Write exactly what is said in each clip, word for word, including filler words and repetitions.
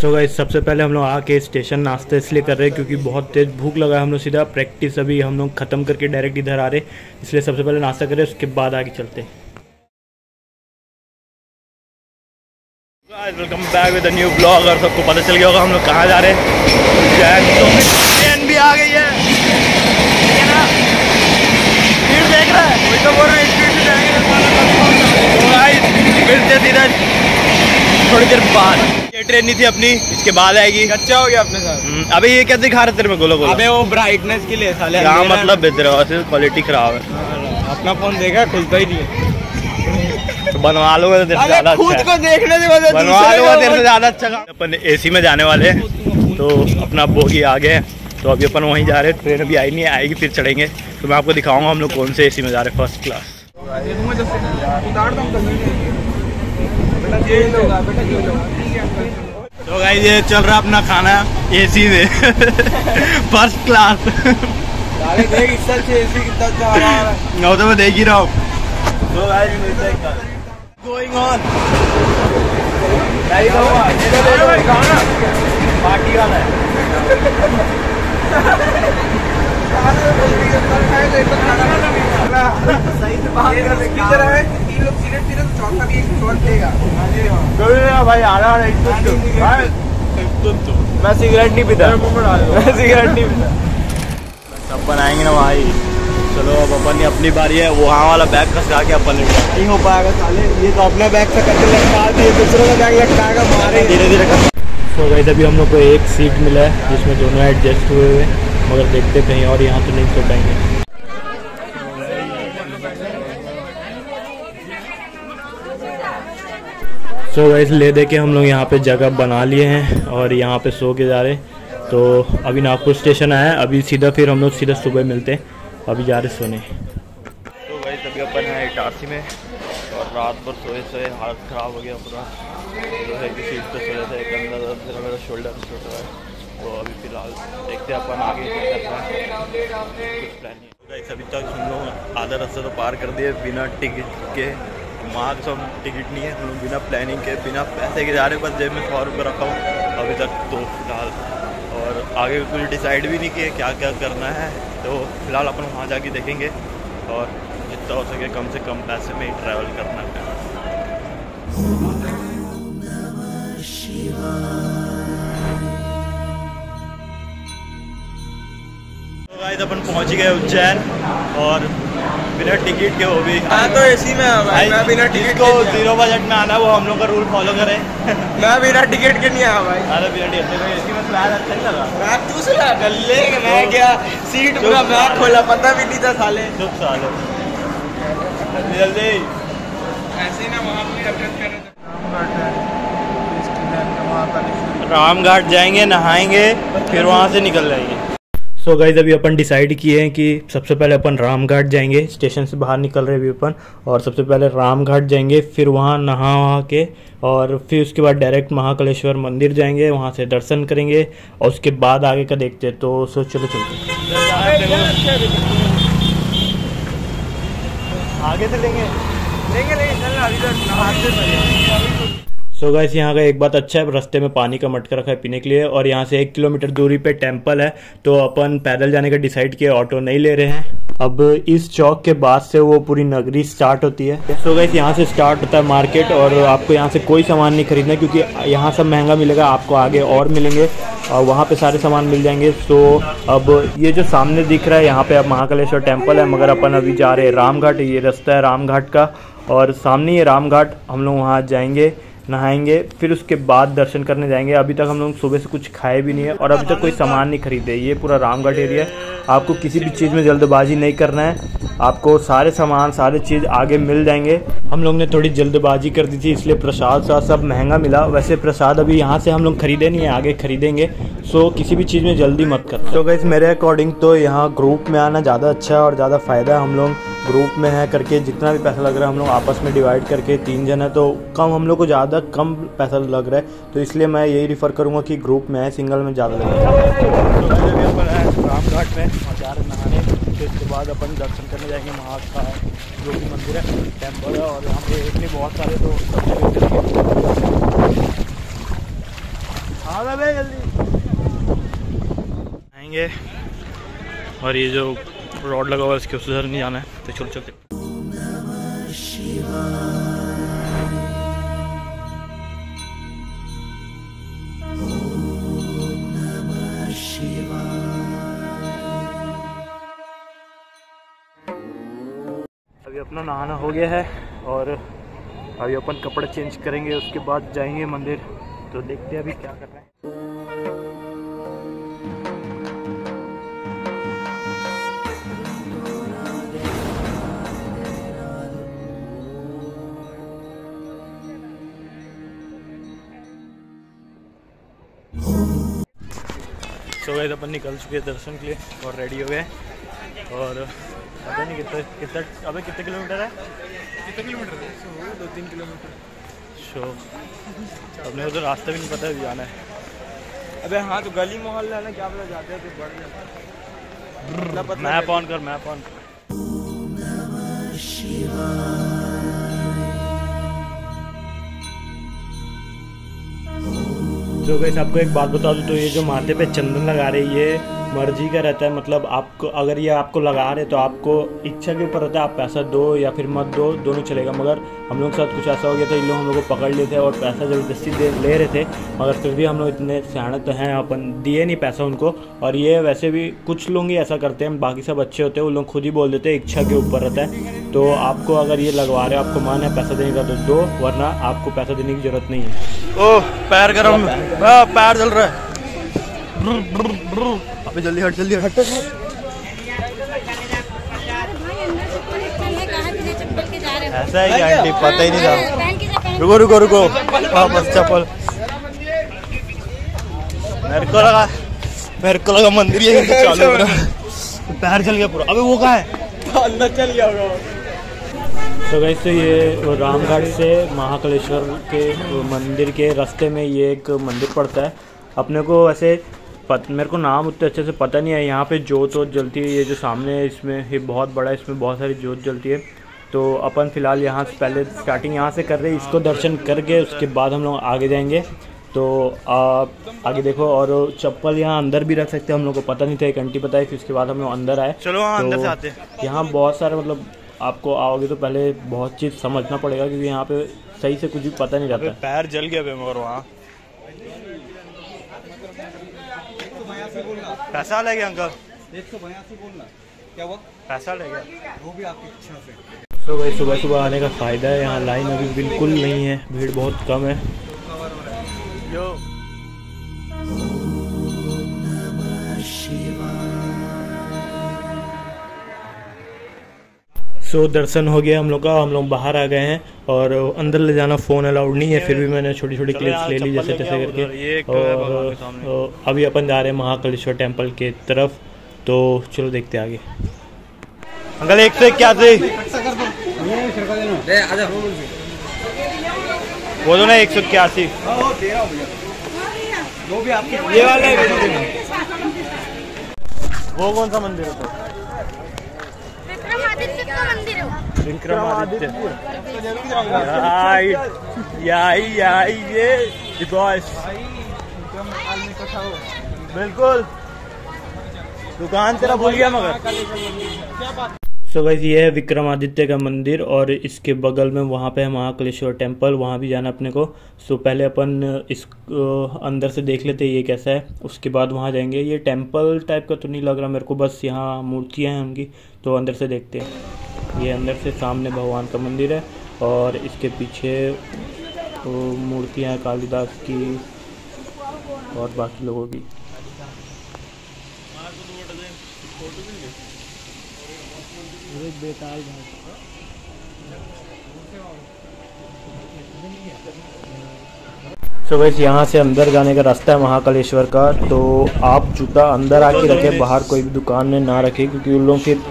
So guys सबसे पहले हम लोग आके स्टेशन नाश्ता इसलिए कर रहे हैं क्योंकि बहुत तेज़ भूख लगा है। हम लोग सीधा प्रैक्टिस अभी हम लोग ख़त्म करके डायरेक्ट इधर आ रहे, इसलिए सबसे पहले नाश्ता कर रहे हैं, उसके बाद आगे चलते हैं। Welcome back with a new blog. और सबको पता चल गया होगा हम लोग कहाँ जा रहे हैं। ट्रेन भी आ गई है, भीड़ देख रहा है, वही तो बोल रहे हैं। मिलते धीरज थोड़ी देर बाद, ये ट्रेन नहीं थी अपनी, इसके बाद आएगी। अच्छा हो गया अपने साथ। अबे ये क्या दिखा रहे तेरे में, गोलो गोलो? अबे वो ब्राइटनेस के लिए साले, क्या मतलब बेच रहे हो? क्वालिटी खराब है। अपना फोन देखा, खुलता ही नहीं है। बनवा लूंगा तो तेरे से ज्यादा अच्छा, देखने से बनवा लूंगा तेरे से ज्यादा अच्छा। अपन एसी में जाने वाले हैं, तो अपना बोगी आ गए, तो अभी अपन वहीं जा रहे हैं। ट्रेन अभी आई नहीं, आएगी फिर चढ़ेंगे, तो मैं आपको दिखाऊंगा हम लोग कौन से एसी में जा रहे हैं। फर्स्ट क्लास तो गाइस ये चल रहा अपना खाना एसी में, फर्स्ट क्लास। नौ तो मैं देख ही रहा हूँ। तो गाइस मिलते हैं कल। गोइंग ऑन पार्टी वाला है। तीन लोग सिगरेट पी रहे, तो चौथा भी एक शॉट लेगा भाई। आ रहा मैं सिगरेट नहीं पीता, मैं सिगरेट नहीं पीता। सब बनाएंगे ना भाई। चलो अब अपन ने अपनी बारी है, वहाँ वाला बैग खसा के अपन नहीं हो पाएगा साले। ये तो अपना बैग से करके लटका दिए, दूसरों का बैग लटकाएगा, मारे धीरे धीरे। सो गाइस अभी हम लोग को एक सीट मिला है जिसमें दोनों एडजस्ट हुए हुए, मगर देखते कहीं और यहाँ तो नहीं सो पाएंगे। सो गाइस ले दे के हम लोग यहाँ पे जगह बना लिए हैं और यहाँ पे सो के जा रहे। तो अभी नागपुर स्टेशन आया, अभी सीधा फिर हम लोग सीधा सुबह मिलते हैं। अभी जा रहे सोने। तो भाई तभी अपन है इटारसी में, और रात भर सोए सोए हालत ख़राब हो गया पूरा। जो है कि सीट पर सोया था, एक अंदर अंदर मेरा शोल्डर छूट रहा है। तो अभी फिलहाल देखते हैं अपन आगे क्या करना है, कुछ प्लान नहीं होगा। अभी तक हम लोग आधा रास्ता तो पार कर दिए बिना टिकट के। मार्क्स हम टिकट नहीं है, हम लोग बिना प्लानिंग के बिना पैसे के जा रहे। बस जेब में सौ रुपये रखा हूँ अभी तक तो फिलहाल, और आगे कुछ डिसाइड भी नहीं किया क्या क्या करना है। तो फिलहाल अपन वहाँ जाके देखेंगे, और जितना हो सके कम से कम पैसे में ही ट्रैवल करना है। तो गाइस अपन पहुँच गए उज्जैन, और बिना टिकट के वो भी आ, तो एसी में भाई मैं बिना टिकट को जीरो बजट में आना, वो हम लोग का रूल फॉलो करें। मैं बिना टिकट के नहीं आया भाई। अरे बिना टिकट अच्छा नहीं लगा। मैं दूसरा गले मैं क्या सीट पूरा मैं खोला, पता भी नहीं था साले। चुप साले, जल्दी जल्दी ऐसे ना वहाँ पे हरकत कर। रामघाट है इसकी नाम है महाकालेश्वर। रामघाट जाएंगे, नहाएंगे, फिर वहाँ से निकल जाएंगे। सो गाइस अभी अपन डिसाइड किए हैं कि सबसे पहले अपन रामघाट जाएंगे। स्टेशन से बाहर निकल रहे अभी अपन, और सबसे पहले रामघाट जाएंगे, फिर वहाँ नहा वहा के, और फिर उसके बाद डायरेक्ट महाकालेश्वर मंदिर जाएंगे, वहाँ से दर्शन करेंगे, और उसके बाद आगे का देखते हैं। तो सो चलो चलते आगे तो लेंगे। सो गाइस यहाँ का एक बात अच्छा है, रास्ते में पानी का मटका रखा है पीने के लिए, और यहाँ से एक किलोमीटर दूरी पे टेंपल है। तो अपन पैदल जाने का डिसाइड किया, ऑटो नहीं ले रहे हैं। अब इस चौक के बाद से वो पूरी नगरी स्टार्ट होती है। सो गाइस यहाँ से स्टार्ट होता है मार्केट, और आपको यहाँ से कोई सामान नहीं खरीदना क्योंकि यहाँ सब महंगा मिलेगा आपको। आगे और मिलेंगे और वहाँ पे सारे सामान मिल जाएंगे। सो अब ये जो सामने दिख रहा है यहाँ पे अब महाकालेश्वर टेम्पल है, मगर अपन अभी जा रहे हैं रामघाट। ये रास्ता है रामघाट का, और सामने ये रामघाट, हम लोग वहाँ जाएंगे, नहाएंगे, फिर उसके बाद दर्शन करने जाएंगे। अभी तक हम लोग सुबह से कुछ खाए भी नहीं है, और अभी तक कोई सामान नहीं खरीदे। ये पूरा रामघाट एरिया है, आपको किसी भी चीज़ में जल्दबाजी नहीं करना है। आपको सारे सामान सारे चीज़ आगे मिल जाएंगे। हम लोग ने थोड़ी जल्दबाजी कर दी थी, इसलिए प्रसाद सा सब महंगा मिला। वैसे प्रसाद अभी यहाँ से हम लोग खरीदे नहीं है, आगे खरीदेंगे। सो किसी भी चीज़ में जल्दी मत करना। तो गाइस मेरे अकॉर्डिंग तो यहाँ ग्रुप में आना ज़्यादा अच्छा है और ज़्यादा फ़ायदा है। हम लोग ग्रुप में है करके जितना भी पैसा लग रहा है हम लोग आपस में डिवाइड करके, तीन जन है तो कम, हम लोग को ज़्यादा कम पैसा लग रहा है। तो इसलिए मैं यही रिफ़र करूँगा कि ग्रुप में है, सिंगल में ज़्यादा लग रहा है। रामघाट में जा रहे नहाने, फिर उसके बाद अपन दर्शन करने जाएंगे महाकाल जो कि मंदिर है, टेम्पल है, और यहाँ पे इतने बहुत सारे तो आजा भाई जल्दी आएंगे। और ये जो रोड लगा हुआ है इसके उधर नहीं जाना है, तो चलो चलते। अभी अपना नहाना हो गया है और अभी अपन कपड़े चेंज करेंगे, उसके बाद जाएंगे मंदिर। तो देखते हैं अभी क्या कर रहे हैं। सो गाइस अपन निकल चुके हैं दर्शन के लिए और रेडी हो गए। और पता नहीं कितना कितना अबे कितने किलोमीटर है कितने किलोमीटर है सो दो तीन किलोमीटर। सो अपने को तो रास्ता भी नहीं पता है जाना है। अबे हाँ तो गली मोहल्ला है ना, क्या पता जाते हैं तो बढ़ जाता है। मैप ऑन कर, मैप ऑन कर। तो गाइस आपको एक बात बता दूं, तो ये जो माथे पे चंदन लगा रहे हैं ये मर्जी का रहता है। मतलब आपको अगर ये आपको लगा रहे तो आपको इच्छा के ऊपर रहता है, आप पैसा दो या फिर मत दो, दोनों चलेगा। मगर हम लोग के साथ कुछ ऐसा हो गया था, इन लोग हम लोग को पकड़ लिए थे और पैसा ज़बरदस्ती दे ले रहे थे। मगर फिर भी हम लोग इतने सियाने तो हैं, अपन दिए नहीं पैसा उनको। और ये वैसे भी कुछ लोग ही ऐसा करते हैं, बाकी सब अच्छे होते हैं, वो लोग खुद ही बोल देते हैं, इच्छा के ऊपर रहता है। तो आपको अगर ये लगवा रहे आपको मान है पैसा देने का तो दो, वरना आपको पैसा देने की ज़रूरत नहीं है। ओह पैर गर्म, पैर जल रहा है। अबे जल्दी हट जल्दी हट। ऐसा है आंटी पता ही नहीं था। रुको रुको रुको वापस चप्पल। मेरे को लगा मेरे को लगा मंदिर ये चालू हो रहा है, पैर चल गया पूरा। अबे वो कहाँ है, अंदर चल गया होगा। तो वैसे ये रामगढ़ से महाकालेश्वर के मंदिर के रास्ते में ये एक मंदिर पड़ता है। अपने को ऐसे पत, मेरे को नाम उतने अच्छे से पता नहीं है। यहाँ पे जोत वोत जलती है, ये जो सामने है इसमें ये बहुत बड़ा है, इसमें बहुत सारी जोत जलती है। तो अपन फ़िलहाल यहाँ से पहले स्टार्टिंग यहाँ से कर रहे हैं, इसको दर्शन करके उसके बाद हम लोग आगे जाएंगे। तो आप आगे देखो। और चप्पल यहाँ अंदर भी रख सकते हैं, हम लोग को पता नहीं था, एक घंटी बताई। फिर उसके बाद हम लोग अंदर आए। चलो हाँ, तो अंदर से आते हैं। यहाँ बहुत सारे मतलब आपको आओगे तो पहले बहुत चीज़ समझना पड़ेगा, क्योंकि यहाँ पे सही से कुछ भी पता नहीं रहता। पैर जल गया भाई, मगर वहाँ पैसा ले गया अंकल, एक सौ बयासी बोलना क्या हुआ, पैसा ले गया वो भी आपकी इच्छा से। तो भाई सुबह सुबह आने का फ़ायदा है, यहाँ लाइन अभी बिल्कुल नहीं है, भीड़ बहुत कम है। यो सो so, दर्शन हो गया हम लोग का, हम लोग बाहर आ गए हैं। और अंदर ले जाना फ़ोन अलाउड नहीं है, फिर भी मैंने छोटी छोटी क्लिप्स ले ली जैसे तैसे करके। और अभी अपन जा रहे हैं महाकालेश्वर टेम्पल के तरफ, तो चलो देखते आगे। अंकल एक से क्या थे वो दो ना एक सौ इक्यासी वो कौन सा मंदिर होता है, विक्रमादित्य। ये बॉस बिल्कुल दुकान तेरा भूल गया मगर। सो गाइस ये है विक्रमादित्य का मंदिर और इसके बगल में वहाँ पे है महाकालेश्वर टेम्पल, वहाँ भी जाना अपने को। सो so, पहले अपन इस अंदर से देख लेते हैं ये कैसा है, उसके बाद वहाँ जाएंगे। ये टेम्पल टाइप का तो नहीं लग रहा मेरे को, बस यहाँ मूर्तियाँ हैं उनकी, तो अंदर से देखते हैं। ये अंदर से सामने भगवान का मंदिर है और इसके पीछे तो मूर्तियाँ हैं कालिदास की और बाकी लोगों की। बेताल सो गाइस यहाँ से अंदर जाने का रास्ता है महाकालेश्वर का। तो आप जूता अंदर आके रखें, बाहर कोई भी दुकान में ना रखें, क्योंकि उन लोग फिर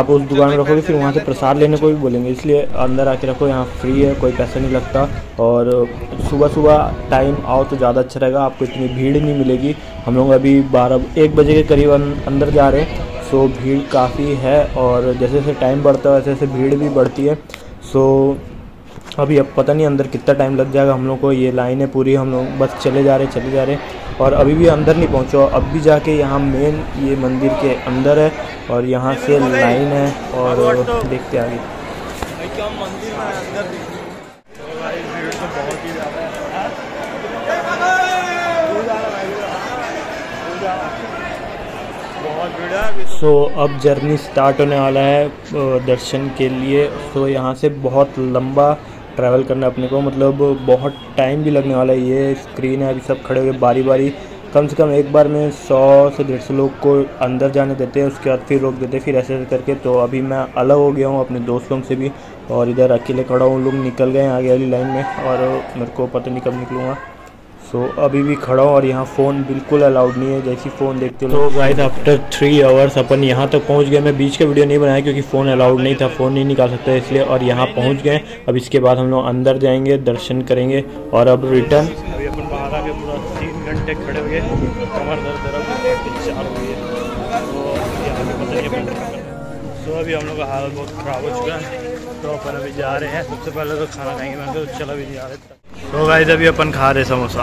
आप उस दुकान में रखोगे फिर वहाँ से प्रसाद लेने को भी बोलेंगे। इसलिए अंदर आके रखो, यहाँ फ्री है, कोई पैसा नहीं लगता। और सुबह सुबह टाइम आओ तो ज़्यादा अच्छा रहेगा, आपको इतनी भीड़ नहीं मिलेगी। हम लोग अभी बारह एक बजे के करीब अंदर जा रहे हैं। सो so, भीड़ काफ़ी है और जैसे जैसे टाइम बढ़ता है वैसे वैसे भीड़ भी बढ़ती है। सो so, अभी अब पता नहीं अंदर कितना टाइम लग जाएगा हम लोग को। ये लाइन है पूरी, हम लोग बस चले जा रहे चले जा रहे और अभी भी अंदर नहीं पहुँचो। अब भी जाके यहाँ मेन ये मंदिर के अंदर है और यहाँ से लाइन है और देखते आगे। सो so, अब जर्नी स्टार्ट होने वाला है दर्शन के लिए। सो so, यहाँ से बहुत लंबा ट्रैवल करना अपने को, मतलब बहुत टाइम भी लगने वाला है। ये स्क्रीन है, अभी सब खड़े हुए बारी बारी, कम से कम एक बार में सौ से डेढ़ सौ लोग को अंदर जाने देते हैं, उसके बाद फिर रोक देते, फिर ऐसे करके। तो अभी मैं अलग हो गया हूँ अपने दोस्त लोग से भी और इधर अकेले खड़ा हूँ। लोग निकल गए आगे वाली लाइन में और मेरे को पता नहीं कब निकलूँगा। सो so, अभी भी खड़ा हूँ और यहाँ फ़ोन बिल्कुल अलाउड नहीं है, जैसी फ़ोन देखते हो। तो गाइस आफ्टर थ्री आवर्स अपन यहाँ तक पहुँच गए। मैं बीच का वीडियो नहीं बनाया क्योंकि फ़ोन अलाउड नहीं था, फ़ोन नहीं निकाल सकता इसलिए। और यहाँ पहुँच गए। अब इसके बाद हम लोग अंदर जाएंगे, दर्शन करेंगे और अब रिटर्न। अभी अपन बाहर आके पूरा तीन घंटे खड़े हुए, कमर दर्द हो रही है। तो अभी हम लोग का हालत बहुत ख़राब हो चुका है, तो अपन अभी जा रहे हैं। सबसे पहले तो खाना खाएंगे, मैं तो चला भी नहीं आ रहा था। तो गाइस अभी अपन खा रहे समोसा।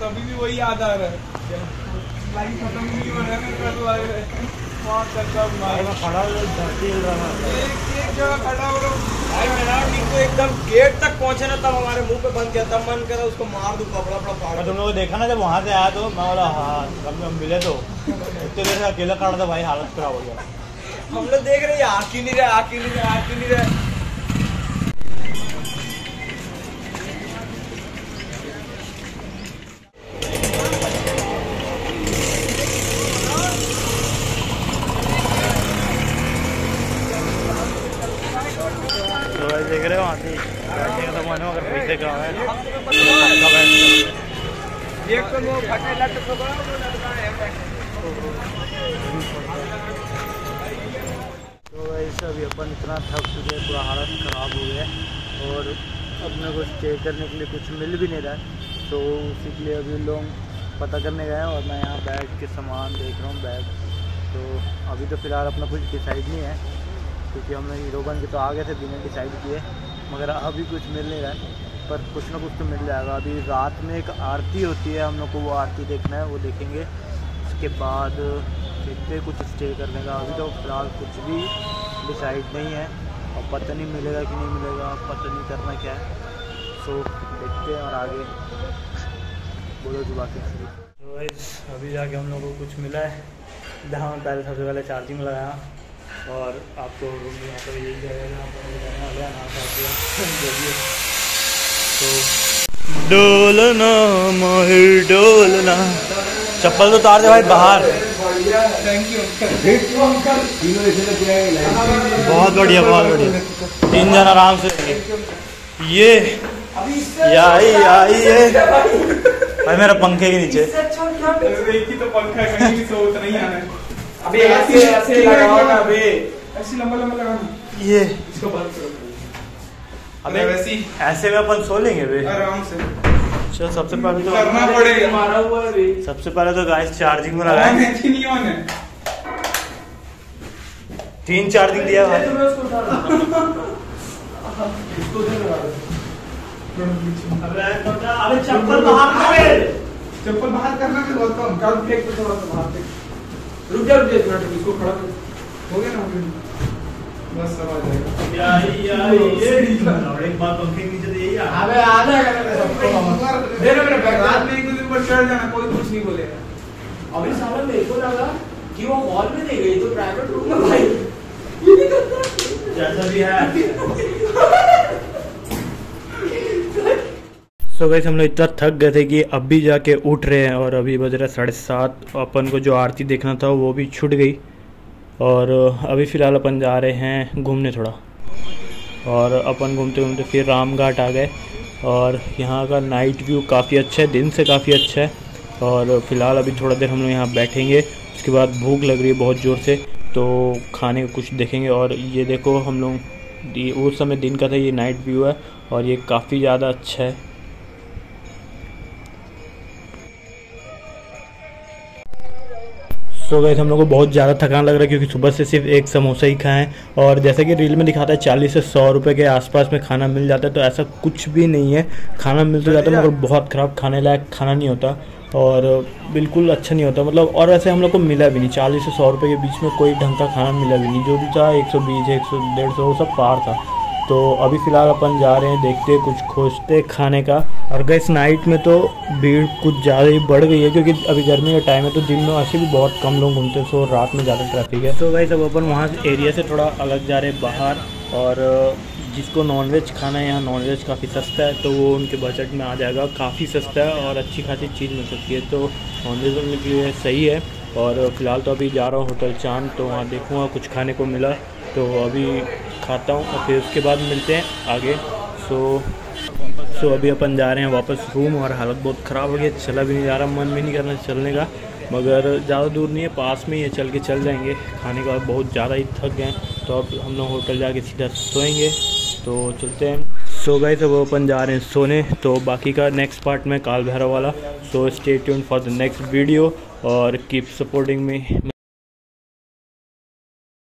तभी भी वही याद आ रहा है, लाइफ खत्म नहीं हो रहा है। बहुत चक्कर मार खड़ा हो जाती है, एक एक जगह खड़ा हो रहा भाई। मेरा टीम को एकदम गेट तक पहुंचे ना, तब हमारे मुंह पे बन गया, तब मन करा उसको मार दूं कपड़ा कपड़ा फाड़। तुम लोगों ने देखा ना जब वहां से आया तो मैं बोला हां कब हम मिले तो इतने देर से अकेला खड़ा था भाई, हालत खराब हो गया। हम लोग देख रहे हैं आके नहीं रहे आके नहीं रहे आके नहीं रहे। देख रहे हो वहाँ से बैठने का तो मन हो, अगर पैसे कहाँ है तो वैसे। अभी अपन इतना थक चुके हैं, पूरा हालत ख़राब हो गया और अपने को स्टे करने के लिए कुछ मिल भी नहीं रहा है, तो उसी के लिए अभी लोग पता करने गए हैं। और मैं यहाँ बैग के सामान देख रहा हूँ, बैग तो अभी तो फ़िलहाल अपना कुछ डिसाइड नहीं है क्योंकि हमने हीरोबन के तो आ गए थे बिना डिसाइड किए, मगर अभी कुछ मिल नहीं रहा है। पर कुछ ना कुछ तो मिल जाएगा। अभी रात में एक आरती होती है, हम लोग को वो आरती देखना है, वो देखेंगे। उसके बाद देखते कुछ स्टे करने का। अभी तो फिलहाल कुछ भी डिसाइड नहीं है और पता नहीं मिलेगा कि नहीं मिलेगा, पता नहीं करना क्या है। सो देखते हैं और आगे बोलो जो बाकी। तो अभी जाके हम लोग को कुछ मिला है। जहाँ पहले सबसे पहले चार्जिंग लगाया और आपको रूम यहाँ पर यही जाएगा जाइए। तो डोलना माहिर डोलना, चप्पल तो उतार दे भाई बाहर। बहुत बढ़िया बहुत बढ़िया, तीन जन आराम से। ये आई आई ये भाई मेरा पंखे के नीचे तो पंखा कहीं सोच नहीं आना। अबे ऐसे ऐसे लगाओ ना, अबे ऐसे लंबा लंबा लगाना, ये इसको बंद करो। अबे वैसे ऐसे में अपन सो लेंगे बे आराम से। चलो सबसे पहले तो करना पड़ेगा हमारा हुआ रे। सबसे पहले तो गाइस चार्जिंग में लगाएंगे, नहीं ऑन है, तीन चार्जिंग दिया भाई। तुमने उसको उठा लो, इसको दे लगा दो। अबे ऐसा होता, अबे चप्पल बाहर कर, चप्पल बाहर करना भी बहुत कम कर, फेंक दो थोड़ा सा बाहर फेंक। रुक जाओ रुक जाओ, इसको खड़ा हो गया ना, बस सब आ जाएगा। यार यार ये और एक बात पंखे के नीचे दे यार। अबे आ जाएगा सबको, दे मेरे बैग रात में। एक दिन ऊपर चढ़ जाना, कोई कुछ नहीं बोलेगा। अभी साला मेरे को लगा कि वो हॉल में नहीं गई, तो प्राइवेट रूम में भाई ये नहीं करता जैसा भी है। तो गाइस हम लोग इतना थक गए थे कि अब भी जाके उठ रहे हैं और अभी बज रहा है साढ़े सात। अपन को जो आरती देखना था वो भी छूट गई और अभी फ़िलहाल अपन जा रहे हैं घूमने थोड़ा। और अपन घूमते घूमते फिर राम घाट आ गए और यहाँ का नाइट व्यू काफ़ी अच्छा है, दिन से काफ़ी अच्छा है। और फिलहाल अभी थोड़ा देर हम लोग यहाँ बैठेंगे, उसके बाद भूख लग रही है बहुत ज़ोर से, तो खाने को कुछ देखेंगे। और ये देखो हम लोग, उस समय दिन का था, ये नाइट व्यू है और ये काफ़ी ज़्यादा अच्छा है। तो गाइस हम लोग को बहुत ज़्यादा थकान लग रहा है क्योंकि सुबह से सिर्फ एक समोसा ही खाएं और जैसे कि रील में दिखाता है चालीस से सौ रुपये के आसपास में खाना मिल जाता है, तो ऐसा कुछ भी नहीं है। खाना मिल तो जाता है मगर बहुत ख़राब, खाने लायक खाना नहीं होता और बिल्कुल अच्छा नहीं होता मतलब। और वैसे हम लोग को मिला भी नहीं, चालीस से सौ रुपये के बीच में कोई ढंग का खाना मिला भी नहीं। जो भी था एक सौ बीस एक सौ डेढ़ सौ वो सब पार था। तो अभी फ़िलहाल अपन जा रहे हैं, देखते कुछ खोजते खाने का। और गैस नाइट में तो भीड़ कुछ ज़्यादा ही बढ़ गई है क्योंकि अभी गर्मी का टाइम है, तो दिन में ऐसे भी बहुत कम लोग घूमते हैं, सो रात में ज़्यादा ट्रैफिक है। तो गैस अब अपन वहाँ एरिया से थोड़ा अलग जा रहे हैं बाहर, और जिसको नॉनवेज खाना है यहाँ नॉनवेज काफ़ी सस्ता है, तो वो उनके बजट में आ जाएगा। काफ़ी सस्ता है और अच्छी खासी चीज़ मिल सकती है, तो नॉनवेज उनके लिए सही है। और फिलहाल तो अभी जा रहा हूँ होटल चांद, तो वहाँ देखूँगा कुछ खाने को मिला तो अभी खाता हूँ और फिर उसके बाद मिलते हैं आगे। सो सो अभी अपन जा रहे हैं वापस रूम, और हालत बहुत ख़राब हो गई, चला भी नहीं जा रहा, मन भी नहीं करना चलने का, मगर ज़्यादा दूर नहीं है, पास में ही है, चल के चल जाएंगे। खाने का बहुत ज़्यादा ही थक गए, तो अब हम लोग होटल जाके सीधा सोएंगे, तो चलते हैं। सो गाइस तो वो अपन जा रहे हैं सोने, तो बाकी का नेक्स्ट पार्ट में काल भैरव वाला। So stay tuned for the next video और कीप सपोर्टिंग मी।